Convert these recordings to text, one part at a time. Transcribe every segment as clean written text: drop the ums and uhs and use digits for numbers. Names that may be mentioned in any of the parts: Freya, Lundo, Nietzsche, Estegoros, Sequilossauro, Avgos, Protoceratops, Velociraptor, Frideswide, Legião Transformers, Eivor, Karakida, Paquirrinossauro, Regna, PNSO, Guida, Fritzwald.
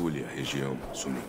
Vasculhe a região, Sumi.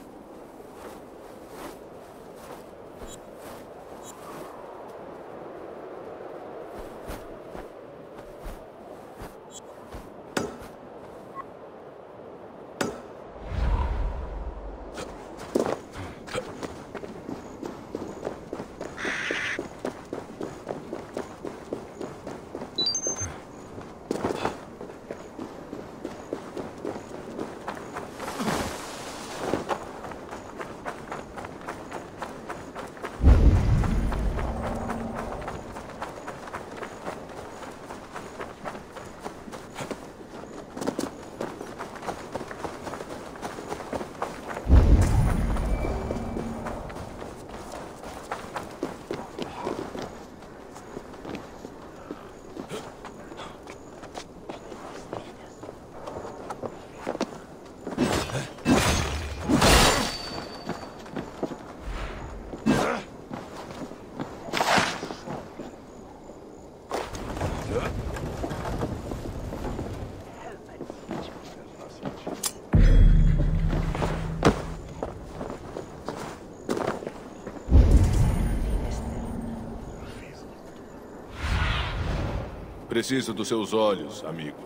Preciso dos seus olhos, amigo.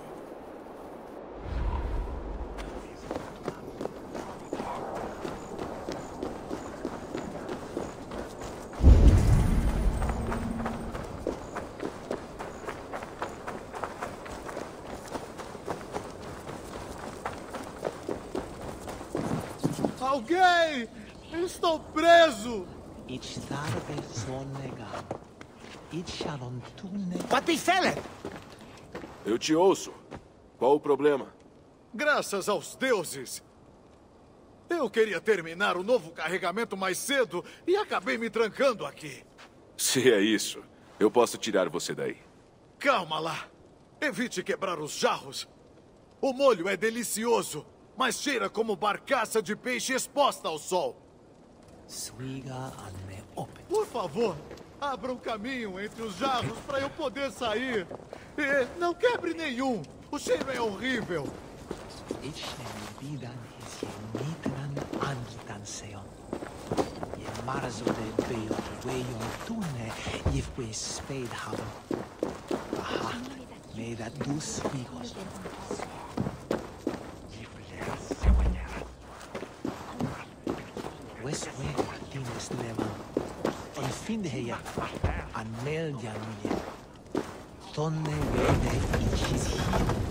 Alguém! Eu estou preso! What is it? Eu te ouço. Qual o problema? Graças aos deuses! Eu queria terminar o novo carregamento mais cedo e acabei me trancando aqui. Se é isso, eu posso tirar você daí. Calma lá. Evite quebrar os jarros. O molho é delicioso, mas cheira como barcaça de peixe exposta ao sol. Por favor, abra um caminho entre os jarros para eu poder sair. E não quebre nenhum! O cheiro é horrível! Tonne verde e cisne,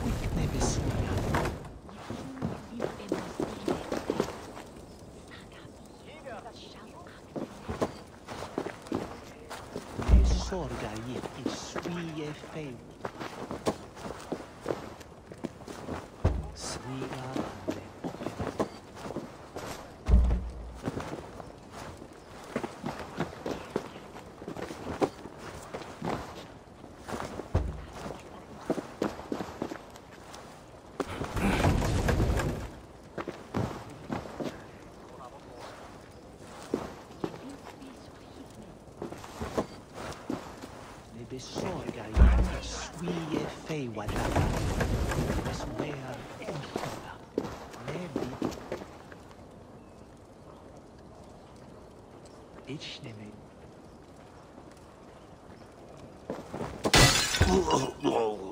quickne vesuna. E sorga e suie fei. Suia le opera.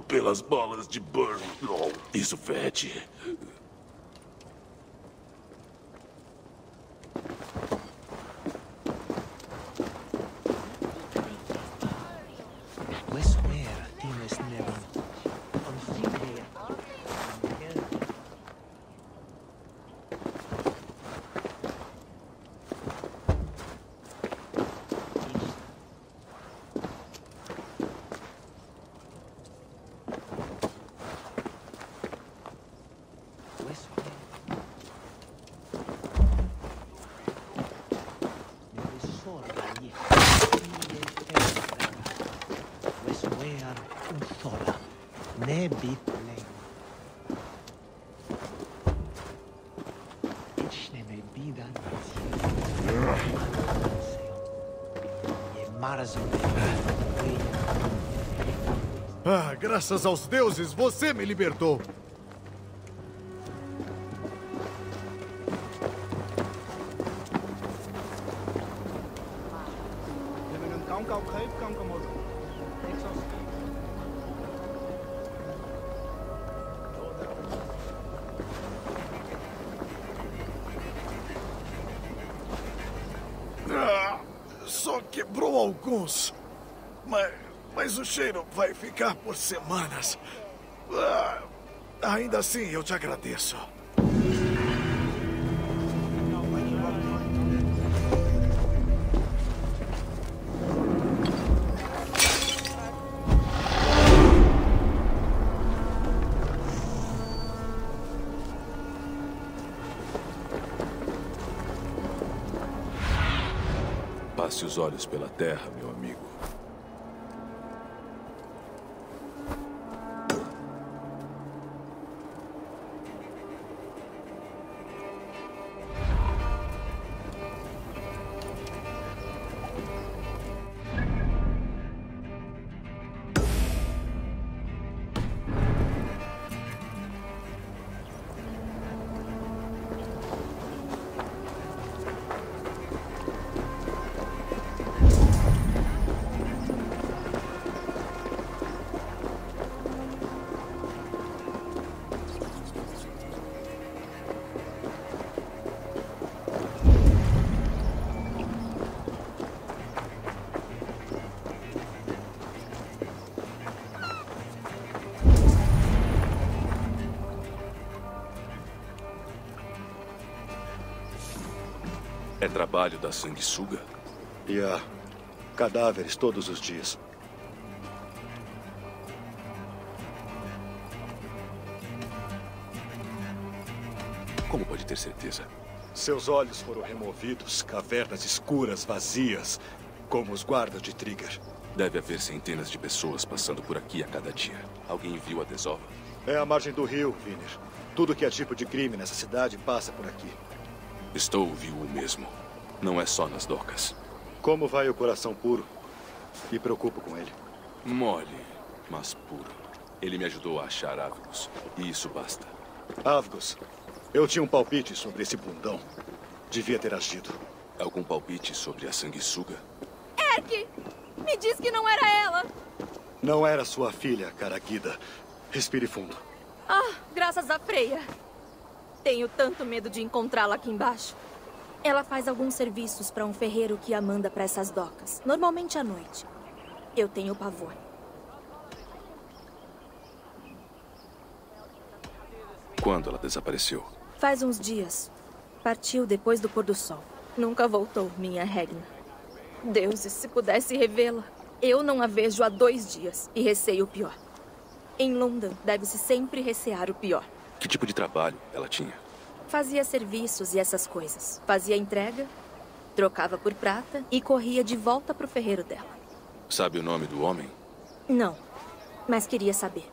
Pelas bolas de Burn. Isso fede. Ah, graças aos deuses, você me libertou. están como hechos. Só quebrou alguns, mas o cheiro vai ficar por semanas. Ainda assim, eu te agradeço. Passe os olhos pela terra, meu amigo. É trabalho da sanguessuga? E há cadáveres todos os dias. Como pode ter certeza? Seus olhos foram removidos, cavernas escuras, vazias, como os guardas de Trigger. Deve haver centenas de pessoas passando por aqui a cada dia. Alguém viu a desova? É a margem do rio, Viner. Tudo que é tipo de crime nessa cidade passa por aqui. Estou ouvindo o mesmo. Não é só nas docas. Como vai o coração puro? Me preocupo com ele. Mole, mas puro. Ele me ajudou a achar Avgos. E isso basta. Avgos, eu tinha um palpite sobre esse bundão. Devia ter agido. Algum palpite sobre a sanguessuga? Erk! Me diz que não era ela! Não era sua filha, Karakida. Respire fundo. Ah, graças a Freya. Tenho tanto medo de encontrá-la aqui embaixo. Ela faz alguns serviços para um ferreiro que a manda para essas docas, normalmente à noite. Eu tenho pavor. Quando ela desapareceu? Faz uns dias. Partiu depois do pôr do sol. Nunca voltou, minha Regna. Deuses, se pudesse revê-la. Eu não a vejo há 2 dias e receio o pior. Em London, deve-se sempre recear o pior. Que tipo de trabalho ela tinha? Fazia serviços e essas coisas. Fazia entrega, trocava por prata e corria de volta pro ferreiro dela. Sabe o nome do homem? Não, mas queria saber.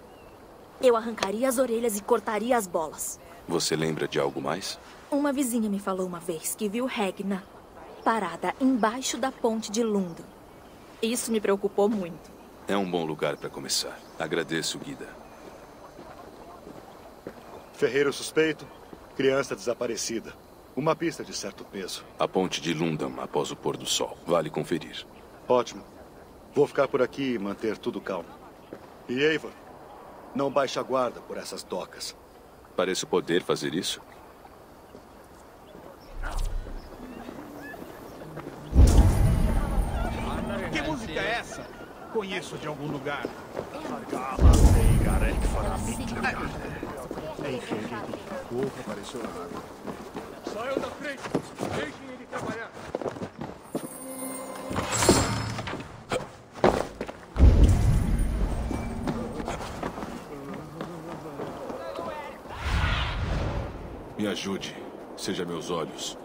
Eu arrancaria as orelhas e cortaria as bolas. Você lembra de algo mais? Uma vizinha me falou uma vez que viu Regna parada embaixo da ponte de Lundo. Isso me preocupou muito. É um bom lugar para começar. Agradeço, Guida. Ferreiro suspeito, criança desaparecida. Uma pista de certo peso. A ponte de Lundam após o pôr do sol. Vale conferir. Ótimo. Vou ficar por aqui e manter tudo calmo. E Eivor, não baixe a guarda por essas docas. Pareço poder fazer isso. Que música é essa? Conheço de algum lugar. Ei, querido, o outro apareceu na água. Saiam da frente! Deixem ele trabalhar! Me ajude, seja meus olhos.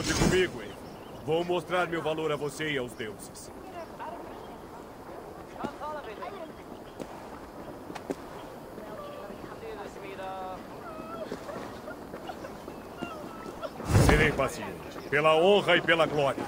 Conte comigo, hein? Vou mostrar meu valor a você e aos deuses. Serei paciente, pela honra e pela glória.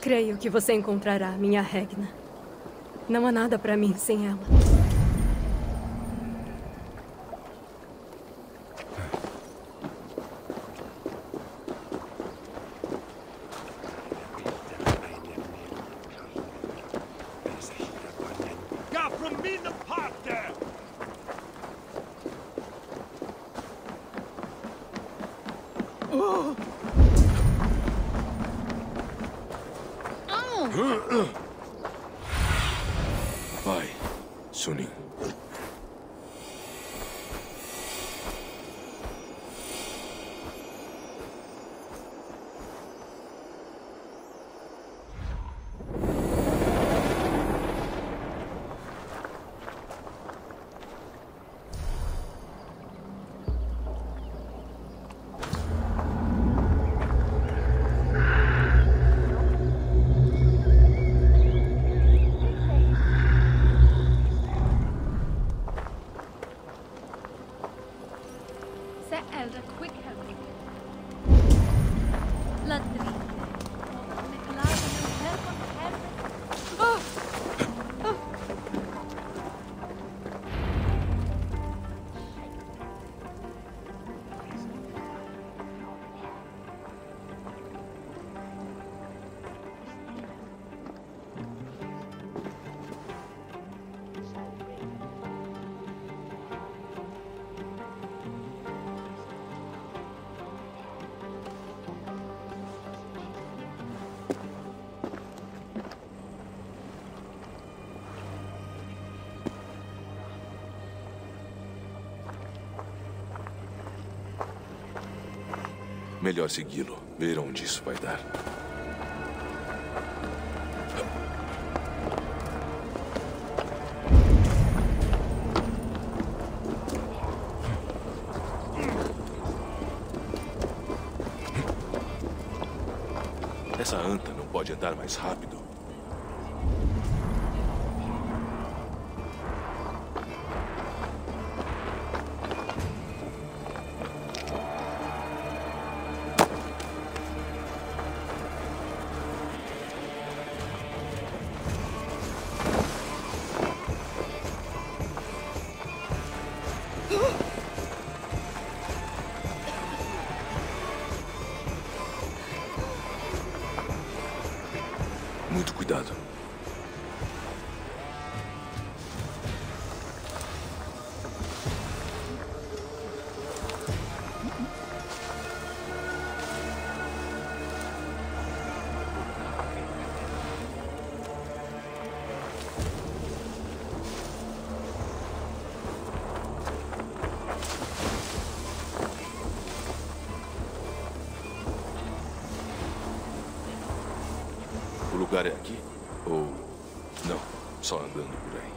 Creio que você encontrará minha Regna. Não há nada para mim sem ela. Melhor segui-lo. Ver onde isso vai dar. Essa anta não pode andar mais rápido. O lugar é aqui? Ou... não, só andando por aí.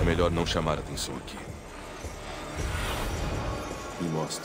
É melhor não chamar a atenção aqui. Me mostra.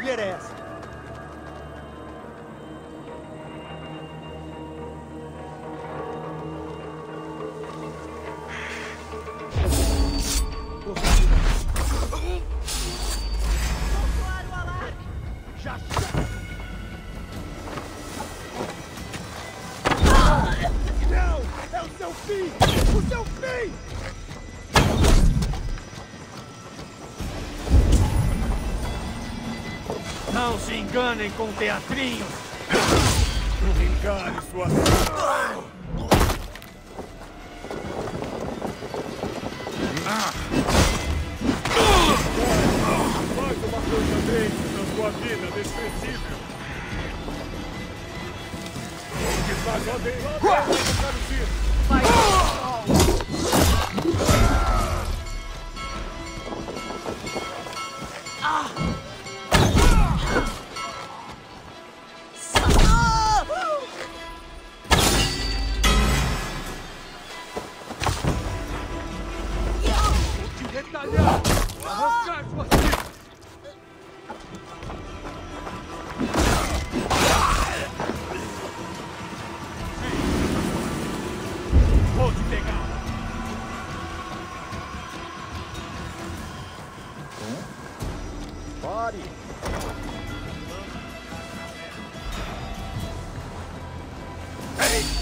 mulher é essa? Não se enganem com teatrinhos! Engane sua... Faz uma coisa desse na sua vida, desprezível! O que faz ontem?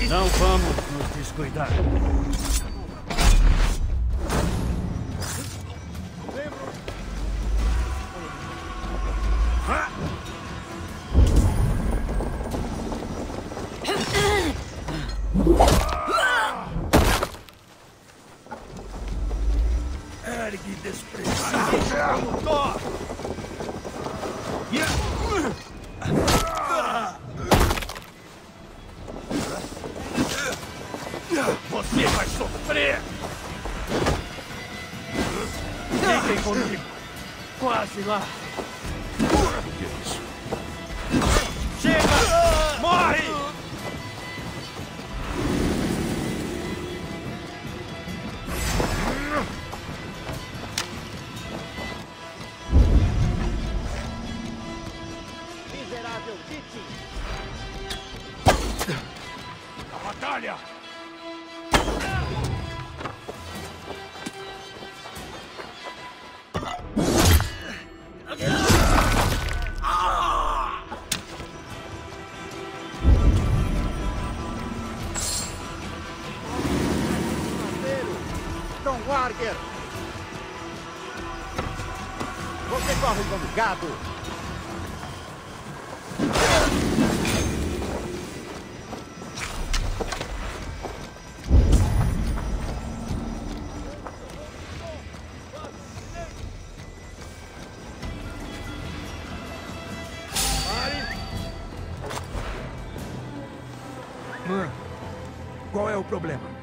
Não vamos nos descuidar. Ergue desprezado. Você vai sofrer! Fiquem comigo! Quase lá! O que é isso? Chega! Morre! Miserável Kitty! A batalha! Você corre como gado! Pare! Mãe, qual é o problema?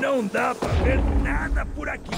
Não dá pra ver nada por aqui.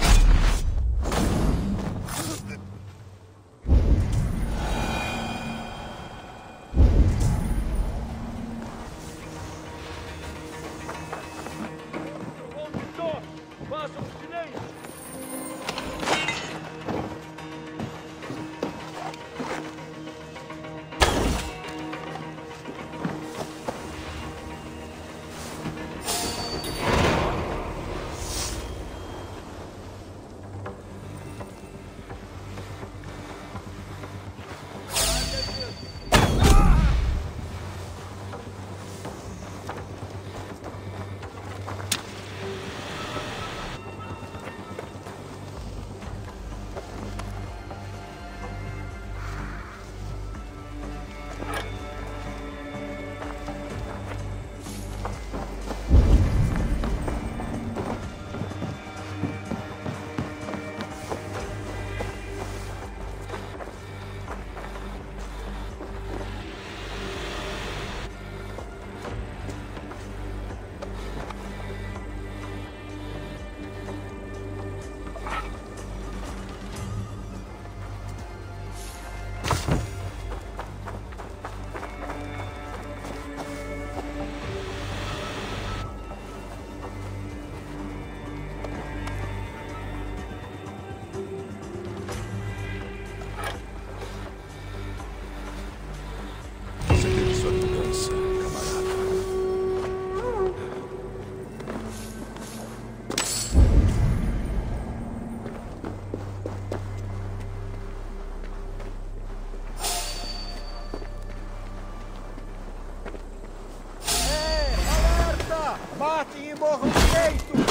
Matem e morram feitos!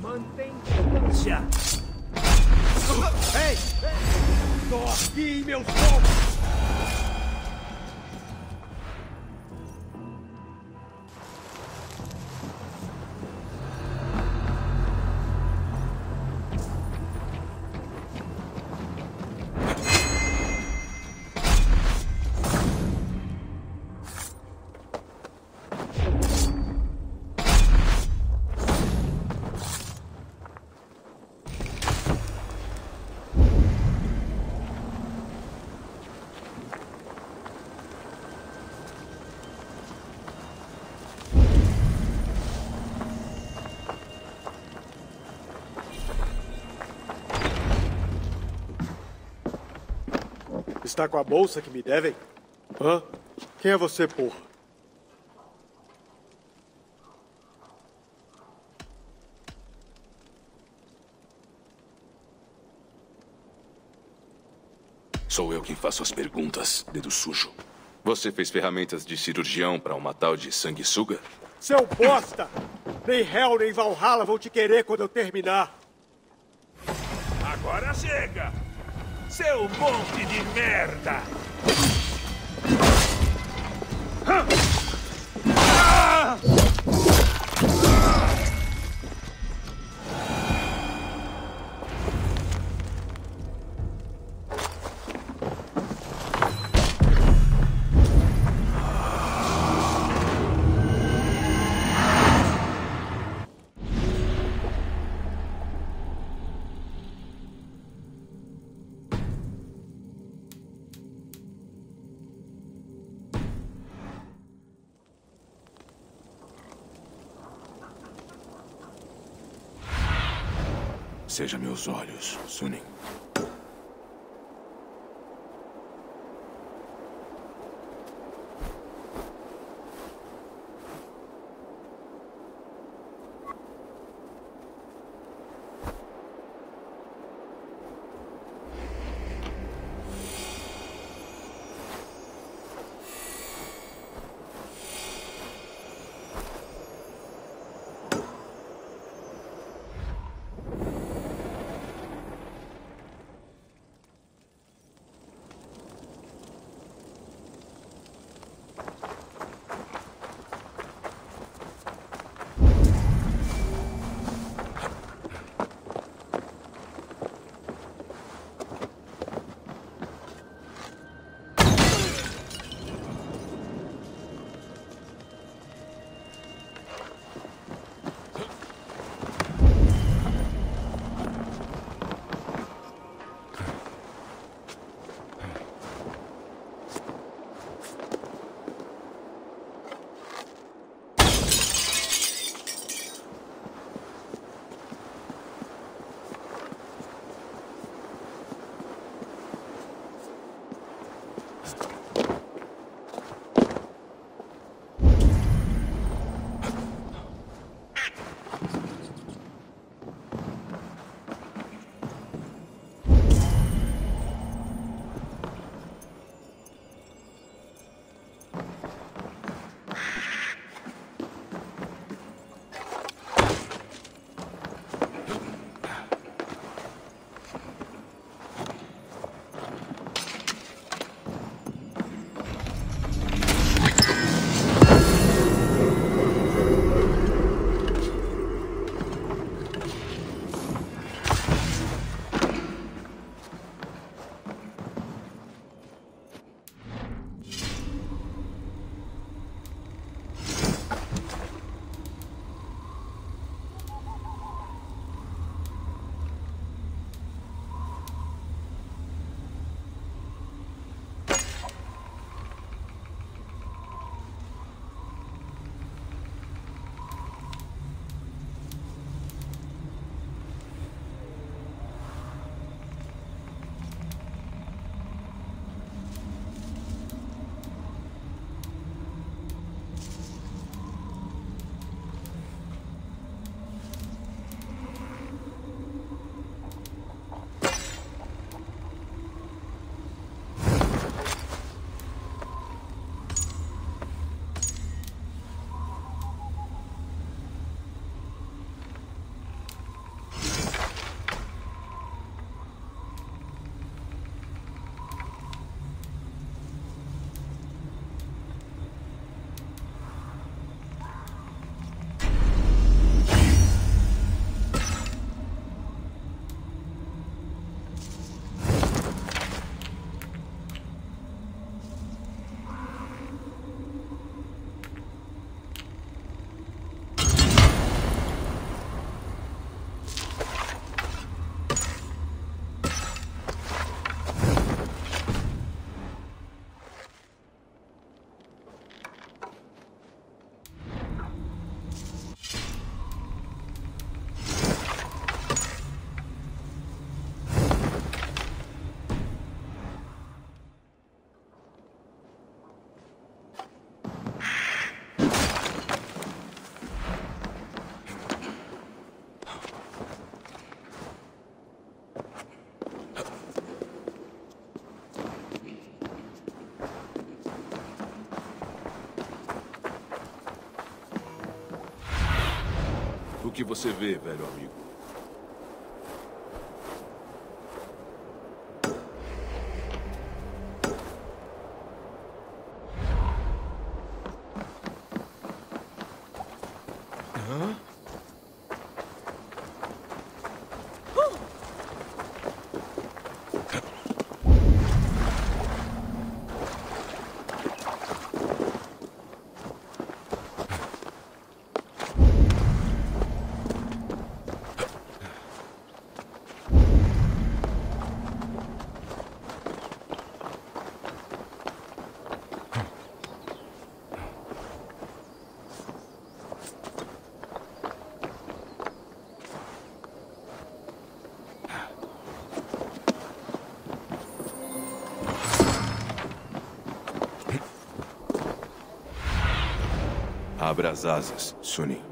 Mantém distância! Ei! Estou aqui, meu povo! Está com a bolsa que me devem? Hã? Quem é você, porra? Sou eu quem faço as perguntas, dedo sujo. Você fez ferramentas de cirurgião para uma tal de sanguessuga? Seu bosta! Nem Hel nem Valhalla vão te querer quando eu terminar. Agora chega! Seu monte de merda! Seja meus olhos, Sunim. que você vê, velho amigo. Abra as asas, Sumi.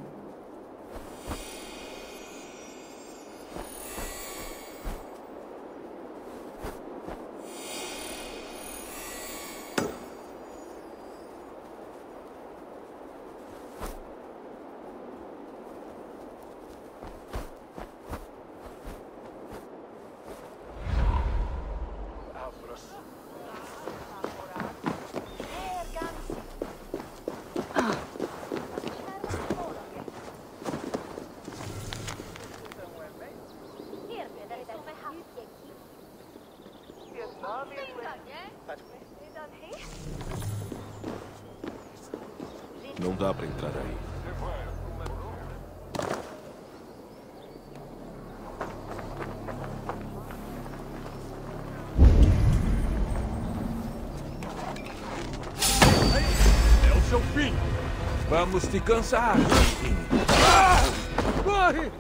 Não dá pra entrar aí. É o seu fim. Vamos te cansar. Ah! Corre!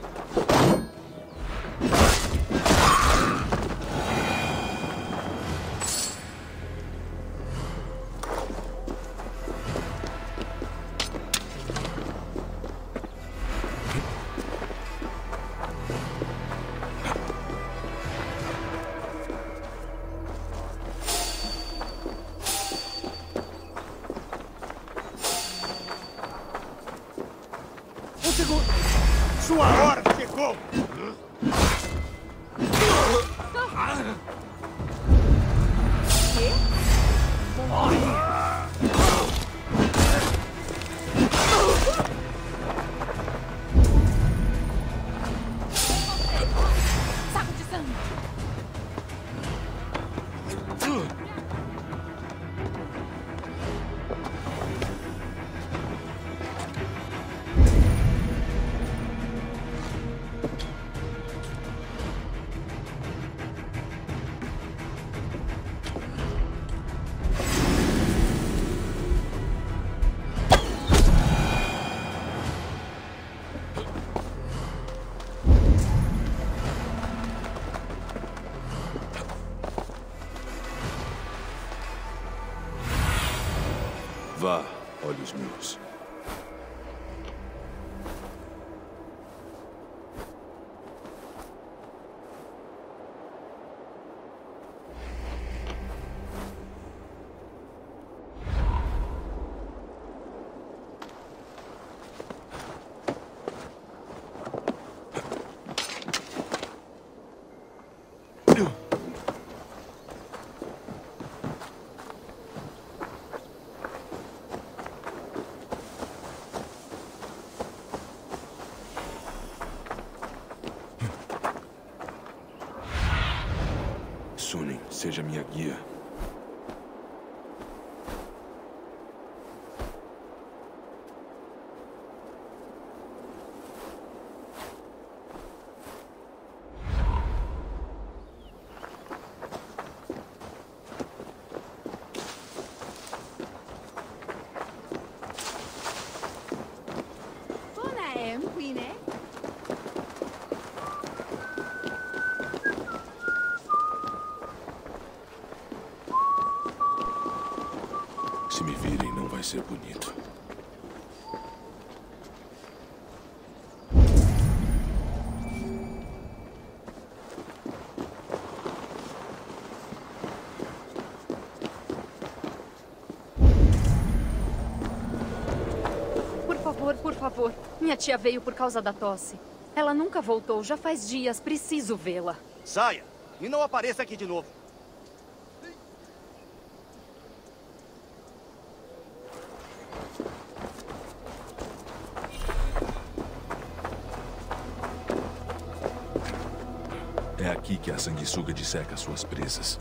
Sua hora chegou! Vá, olhos meus. Seja minha guia. Se me virem, não vai ser bonito. Por favor, Minha tia veio por causa da tosse. Ela nunca voltou, já faz dias, preciso vê-la. Saia e não apareça aqui de novo. É aqui que a sanguessuga disseca suas presas.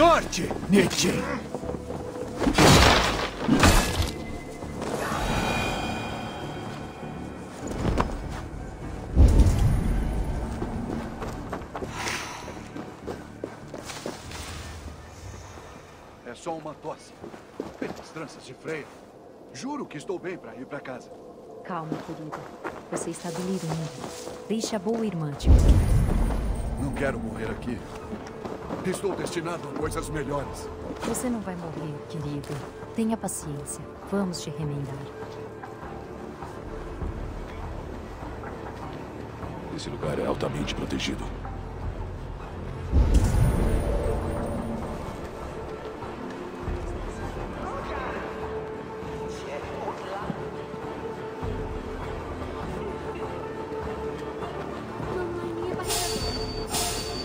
Sorte, Nietzsche! É só uma tosse. Pelas tranças de Freya. Juro que estou bem para ir para casa. Calma, querida. Você está delirando. Deixe a boa irmã te ver. Não quero morrer aqui. Estou destinado a coisas melhores. Você não vai morrer, querido. Tenha paciência. Vamos te remendar. Esse lugar é altamente protegido.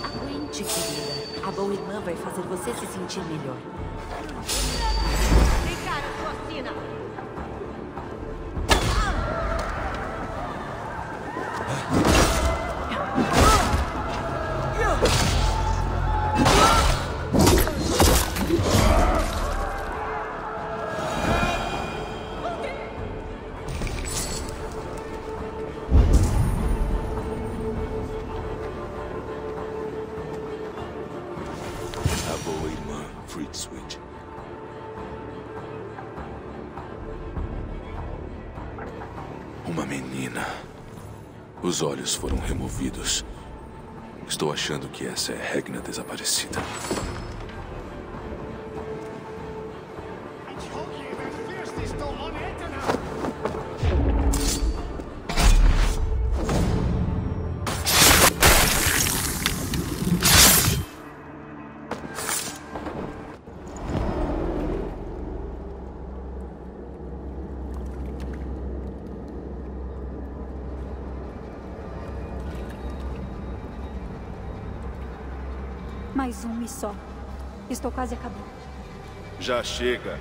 Aguente, querida. A boa irmã vai fazer você se sentir melhor. Vem cá, assassina! Frideswide. Uma menina. Os olhos foram removidos. Estou achando que essa é Regna desaparecida. Mais um e só. Estou quase acabando. Já chega.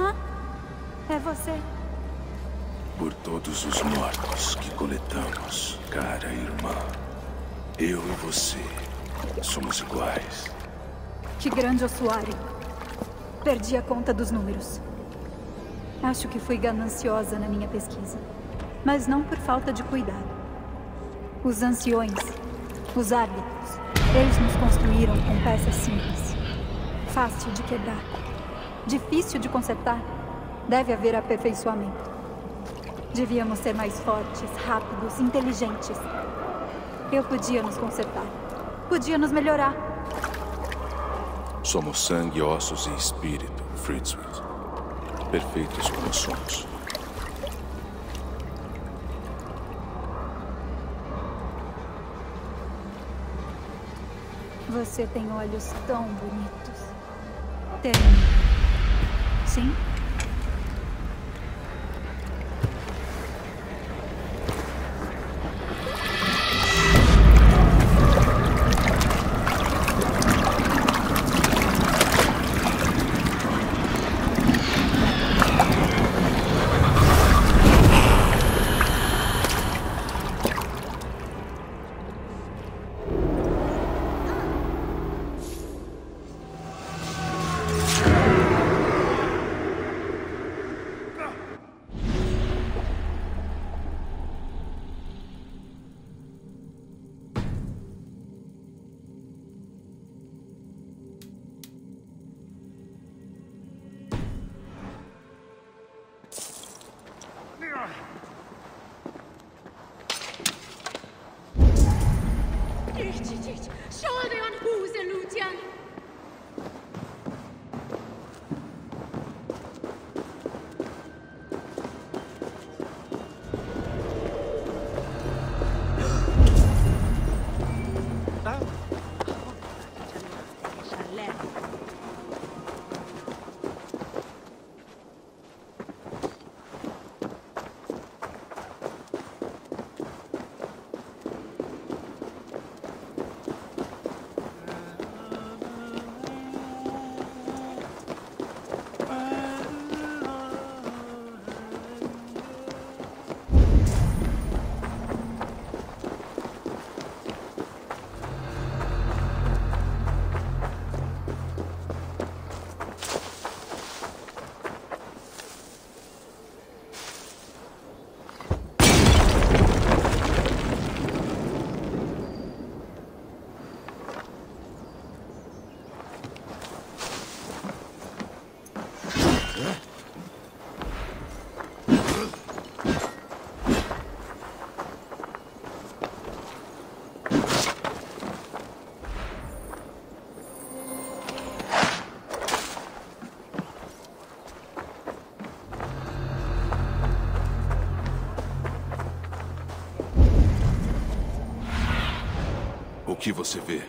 Hã? É você. Por todos os mortos que coletamos, cara irmã, eu e você somos iguais. Que grande ossuário. Perdi a conta dos números. Acho que fui gananciosa na minha pesquisa. Mas não por falta de cuidado. Os anciões... Os árbitros, eles nos construíram com peças simples. Fácil de quebrar. Difícil de consertar. Deve haver aperfeiçoamento. Devíamos ser mais fortes, rápidos, inteligentes. Eu podia nos consertar. Podia nos melhorar. Somos sangue, ossos e espírito, Fritzwald. Perfeitos como somos. Você tem olhos tão bonitos. Tem. Sim? O que você vê?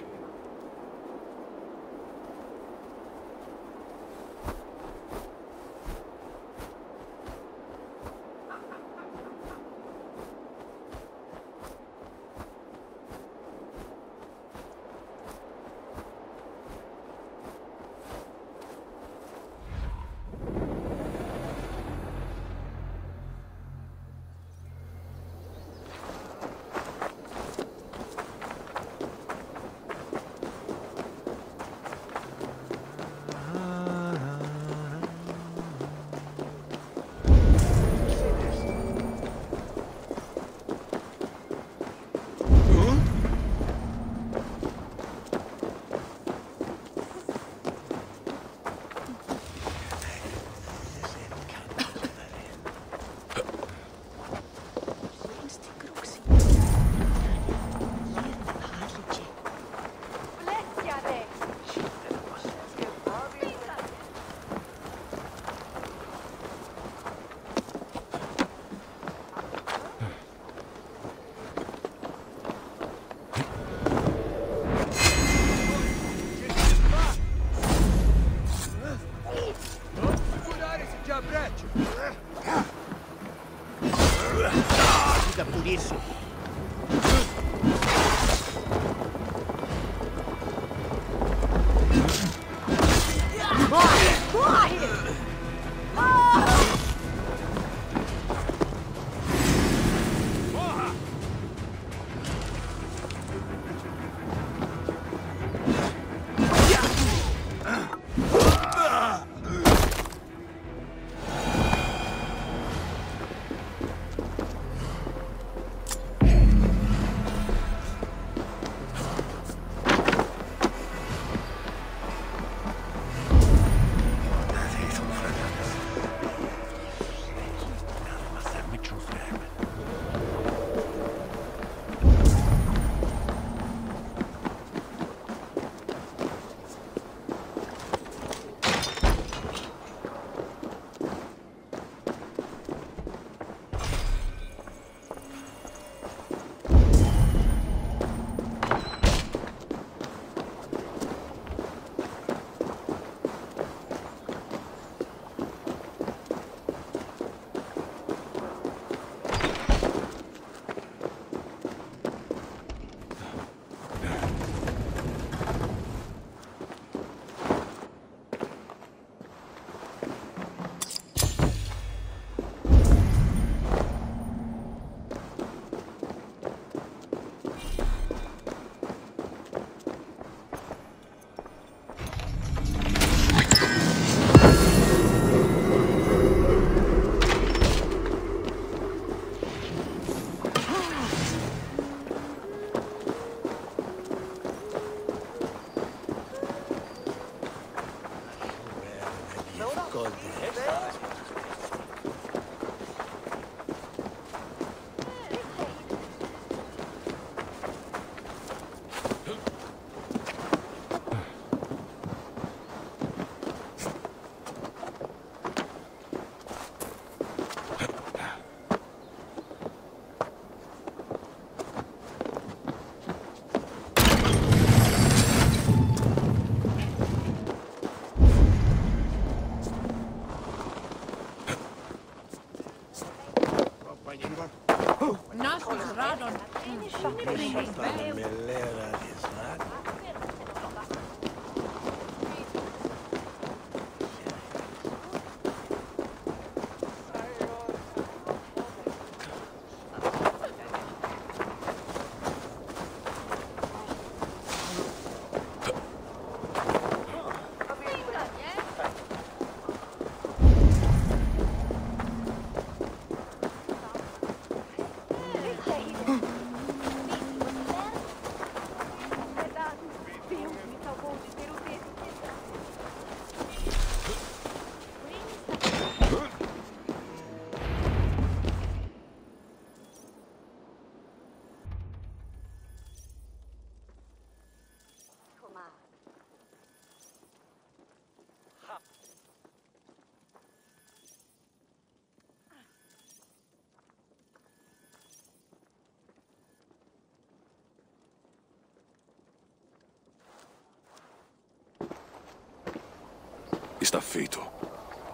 Está feito.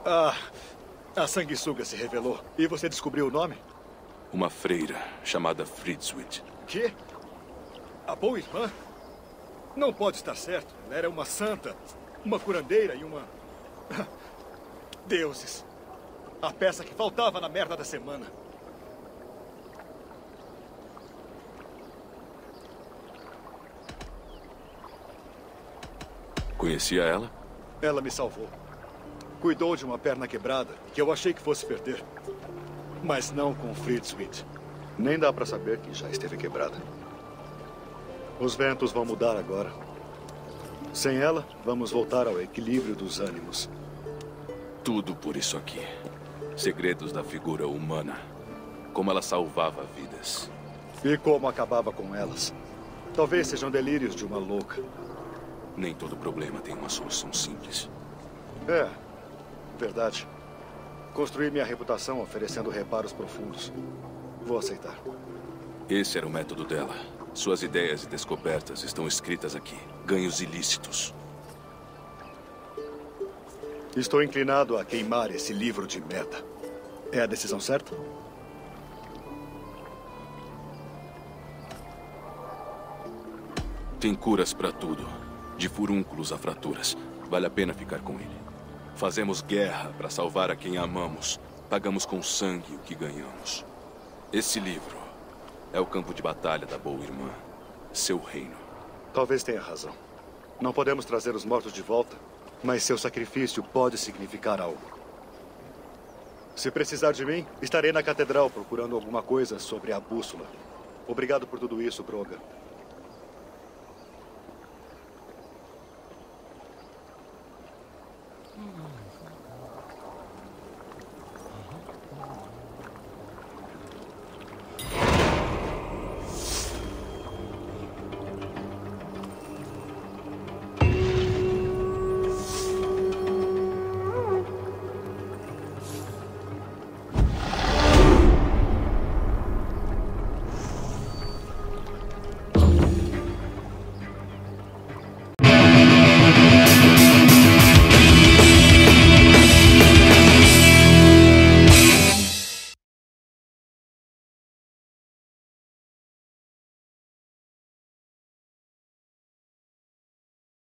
Ah, a sanguessuga se revelou. E você descobriu o nome? Uma freira chamada Frideswide. Que? A boa irmã? Não pode estar certo. Ela era uma santa, uma curandeira e uma... Deuses. A peça que faltava na merda da semana. Conhecia ela? Ela me salvou. Cuidou de uma perna quebrada que eu achei que fosse perder. Mas não com o Fritzwald. Nem dá pra saber que já esteve quebrada. Os ventos vão mudar agora. Sem ela, vamos voltar ao equilíbrio dos ânimos. Tudo por isso aqui. Segredos da figura humana. Como ela salvava vidas. E como acabava com elas. Talvez sejam delírios de uma louca. Nem todo problema tem uma solução simples. É, verdade. Construí minha reputação oferecendo reparos profundos. Vou aceitar. Esse era o método dela. Suas ideias e descobertas estão escritas aqui. Ganhos ilícitos. Estou inclinado a queimar esse livro de meta. É a decisão certa? Tem curas pra tudo. De furúnculos a fraturas. Vale a pena ficar com ele. Fazemos guerra para salvar a quem amamos. Pagamos com sangue o que ganhamos. Esse livro é o campo de batalha da boa irmã. Seu reino. Talvez tenha razão. Não podemos trazer os mortos de volta, mas seu sacrifício pode significar algo. Se precisar de mim, estarei na catedral procurando alguma coisa sobre a bússola. Obrigado por tudo isso, Broga.